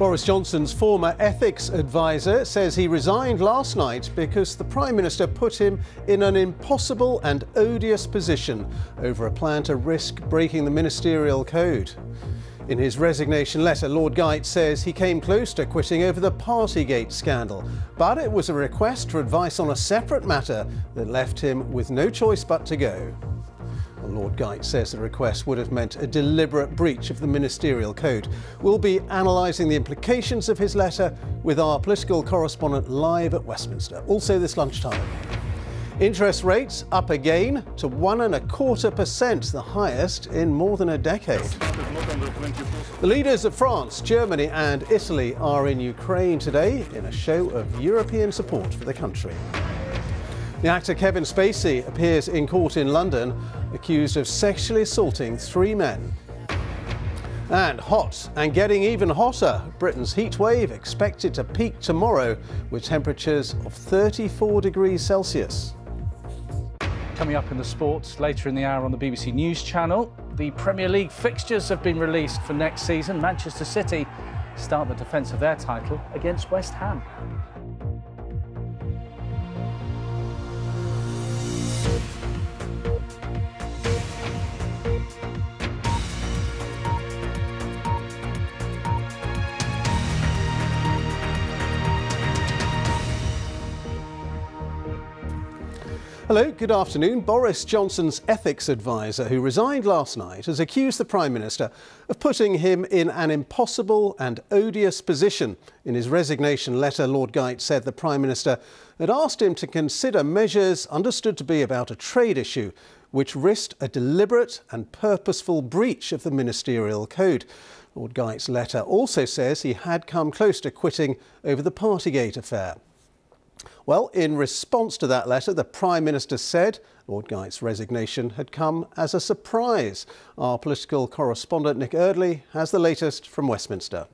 Boris Johnson's former ethics advisor says he resigned last night because the Prime Minister put him in an impossible and odious position over a plan to risk breaking the ministerial code. In his resignation letter, Lord Geidt says he came close to quitting over the Partygate scandal, but it was a request for advice on a separate matter that left him with no choice but to go. Lord Geidt says the request would have meant a deliberate breach of the ministerial code. We'll be analysing the implications of his letter with our political correspondent live at Westminster, also this lunchtime. Interest rates up again to 1.25%, the highest in more than a decade. The leaders of France, Germany and Italy are in Ukraine today in a show of European support for the country. The actor Kevin Spacey appears in court in London, accused of sexually assaulting 3 men. And hot, and getting even hotter, Britain's heatwave expected to peak tomorrow with temperatures of 34 degrees Celsius. Coming up in the sports later in the hour on the BBC News Channel, the Premier League fixtures have been released for next season. Manchester City start the defence of their title against West Ham. Hello, good afternoon. Boris Johnson's ethics advisor, who resigned last night, has accused the Prime Minister of putting him in an impossible and odious position. In his resignation letter, Lord Geidt said the Prime Minister had asked him to consider measures understood to be about a trade issue, which risked a deliberate and purposeful breach of the ministerial code. Lord Geidt's letter also says he had come close to quitting over the Partygate affair. Well, in response to that letter, the Prime Minister said Lord Geidt's resignation had come as a surprise. Our political correspondent Nick Erdley has the latest from Westminster.